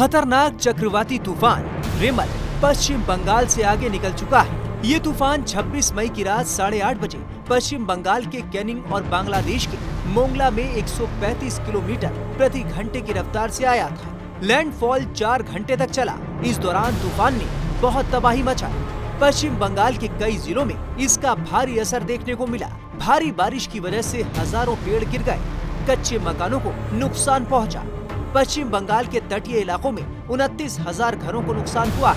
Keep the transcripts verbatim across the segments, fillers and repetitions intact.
खतरनाक चक्रवाती तूफान रेमल पश्चिम बंगाल से आगे निकल चुका है। ये तूफान छब्बीस मई की रात साढ़े आठ बजे पश्चिम बंगाल के कैनिंग और बांग्लादेश के मोंगला में एक सौ पैंतीस किलोमीटर प्रति घंटे की रफ्तार से आया था। लैंडफॉल चार घंटे तक चला। इस दौरान तूफान ने बहुत तबाही मचाई। पश्चिम बंगाल के कई जिलों में इसका भारी असर देखने को मिला। भारी बारिश की वजह से हजारों पेड़ गिर गए, कच्चे मकानों को नुकसान पहुंचा। पश्चिम बंगाल के तटीय इलाकों में उनतीस हजार घरों को नुकसान हुआ।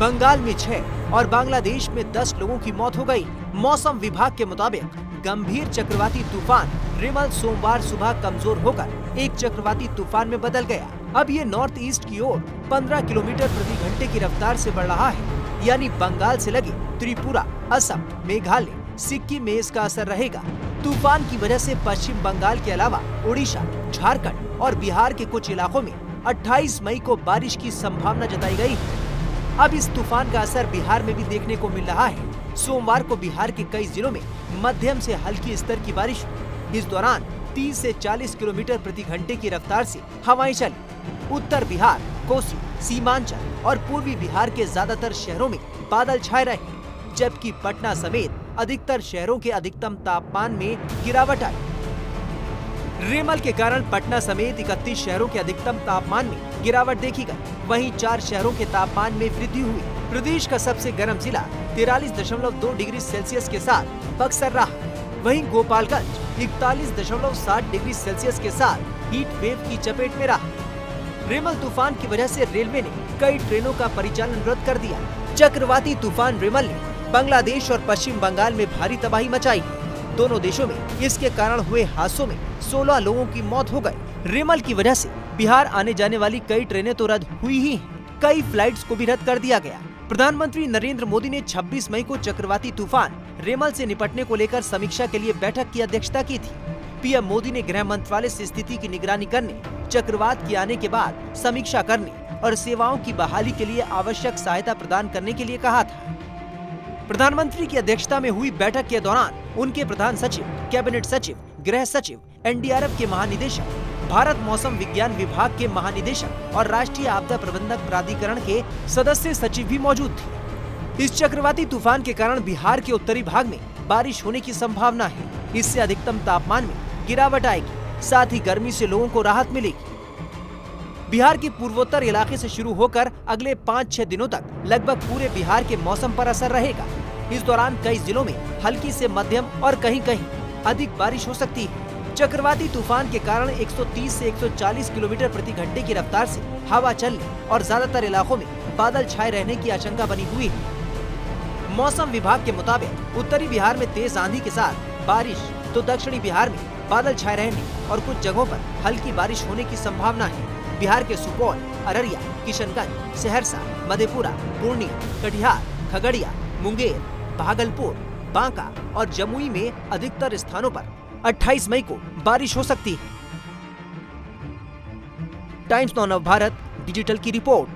बंगाल में छह और बांग्लादेश में दस लोगों की मौत हो गई। मौसम विभाग के मुताबिक गंभीर चक्रवाती तूफान रेमल सोमवार सुबह कमजोर होकर एक चक्रवाती तूफान में बदल गया। अब ये नॉर्थ ईस्ट की ओर पंद्रह किलोमीटर प्रति घंटे की रफ्तार से बढ़ रहा है, यानी बंगाल से लगे त्रिपुरा, असम, मेघालय, सिक्किम में इसका असर रहेगा। तूफान की वजह से पश्चिम बंगाल के अलावा ओडिशा, झारखंड और बिहार के कुछ इलाकों में अट्ठाईस मई को बारिश की संभावना जताई गई है। अब इस तूफान का असर बिहार में भी देखने को मिल रहा है। सोमवार को बिहार के कई जिलों में मध्यम से हल्की स्तर की बारिश हुई। इस दौरान तीस से चालीस किलोमीटर प्रति घंटे की रफ्तार से हवाएं चली। उत्तर बिहार, कोसी, सीमांचल और पूर्वी बिहार के ज्यादातर शहरों में बादल छाए रहे, जबकि पटना समेत अधिकतर शहरों के अधिकतम तापमान में गिरावट आई। रेमल के कारण पटना समेत इकतीस शहरों के अधिकतम तापमान में गिरावट देखी गई। वहीं चार शहरों के तापमान में वृद्धि हुई। प्रदेश का सबसे गर्म जिला तैंतालीस दशमलव दो डिग्री सेल्सियस के साथ बक्सर रहा। वहीं गोपालगंज इकतालीस दशमलव सात डिग्री सेल्सियस के साथ हीट वेव की चपेट में रहा। रेमल तूफान की वजह से रेलवे ने कई ट्रेनों का परिचालन रद्द कर दिया। चक्रवाती तूफान रेमल ने बांग्लादेश और पश्चिम बंगाल में भारी तबाही मचाई। दोनों देशों में इसके कारण हुए हादसों में सोलह लोगों की मौत हो गई। रेमल की वजह से बिहार आने जाने वाली कई ट्रेनें तो रद्द हुई ही, कई फ्लाइट्स को भी रद्द कर दिया गया। प्रधानमंत्री नरेंद्र मोदी ने छब्बीस मई को चक्रवाती तूफान रेमल से निपटने को लेकर समीक्षा के लिए बैठक की अध्यक्षता की थी। पीएम मोदी ने गृह मंत्रालय से स्थिति की निगरानी करने, चक्रवात के आने के बाद समीक्षा करने और सेवाओं की बहाली के लिए आवश्यक सहायता प्रदान करने के लिए कहा था। प्रधानमंत्री की अध्यक्षता में हुई बैठक के दौरान उनके प्रधान सचिव, कैबिनेट सचिव, गृह सचिव, एनडीआरएफ के महानिदेशक, भारत मौसम विज्ञान विभाग के महानिदेशक और राष्ट्रीय आपदा प्रबंधक प्राधिकरण के सदस्य सचिव भी मौजूद थे। इस चक्रवाती तूफान के कारण बिहार के उत्तरी भाग में बारिश होने की संभावना है। इससे अधिकतम तापमान में गिरावट आएगी, साथ ही गर्मी से लोगों को राहत मिलेगी। बिहार के पूर्वोत्तर इलाके से शुरू होकर अगले पाँच छह दिनों तक लगभग पूरे बिहार के मौसम पर असर रहेगा। इस दौरान कई जिलों में हल्की से मध्यम और कहीं कहीं अधिक बारिश हो सकती है। चक्रवाती तूफान के कारण एक सौ तीस से एक सौ चालीस किलोमीटर प्रति घंटे की रफ्तार से हवा चलने और ज्यादातर इलाकों में बादल छाए रहने की आशंका बनी हुई है। मौसम विभाग के मुताबिक उत्तरी बिहार में तेज आंधी के साथ बारिश, तो दक्षिणी बिहार में बादल छाए रहने और कुछ जगहों पर हल्की बारिश होने की संभावना है। बिहार के सुपौल, अररिया, किशनगंज, सहरसा, मधेपुरा, पूर्णिया, कटिहार, खगड़िया, मुंगेर, भागलपुर, बांका और जमुई में अधिकतर स्थानों पर अट्ठाईस मई को बारिश हो सकती है। टाइम्स नौ नव भारत डिजिटल की रिपोर्ट।